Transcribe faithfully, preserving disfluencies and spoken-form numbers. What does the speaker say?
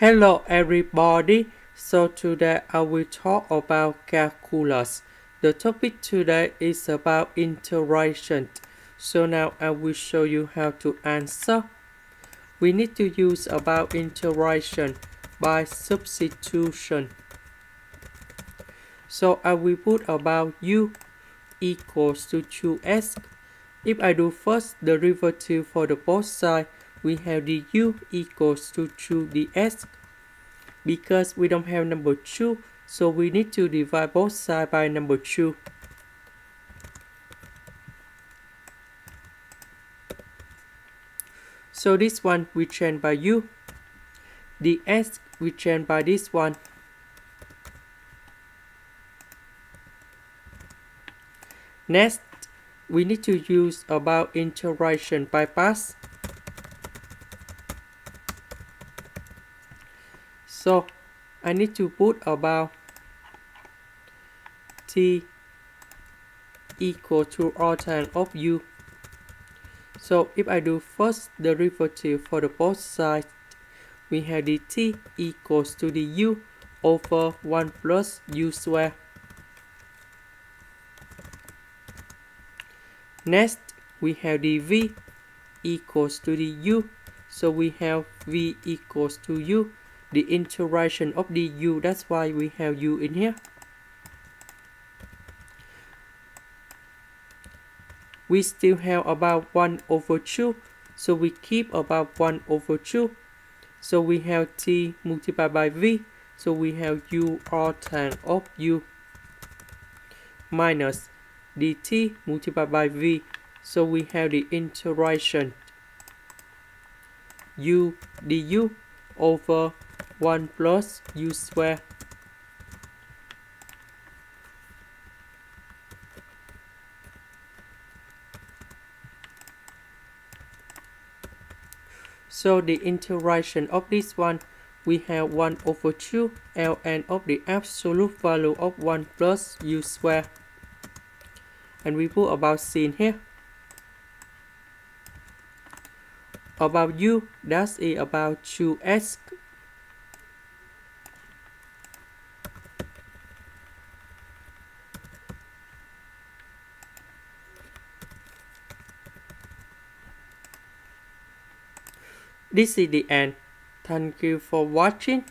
Hello everybody, so today I will talk about calculus. The topic today is about integration. So now I will show you how to answer. We need to use about integration by substitution. So I will put about u equals to two x. If I do first derivative for the both sides, we have du equals to two d x. Because we don't have number two, so we need to divide both sides by number two. So this one we change by u, dx we change by this one, next we need to use about integration by parts. So I need to put about t equal to arctan of u. So if I do first derivative for the both sides, we have dt equals to du over one plus u square. Next we have dv equals to du, so we have v equals to u. The integration of du, that's why we have u in here. We still have about one over two, so we keep about one over two. So we have t multiplied by v, so we have u arctan of u minus dt multiplied by v, so we have the integration u du over one plus u square. So the integration of this one, we have one over two ln of the absolute value of one plus u square. And we put about c in here. About u, that is about two x. This is the end. Thank you for watching.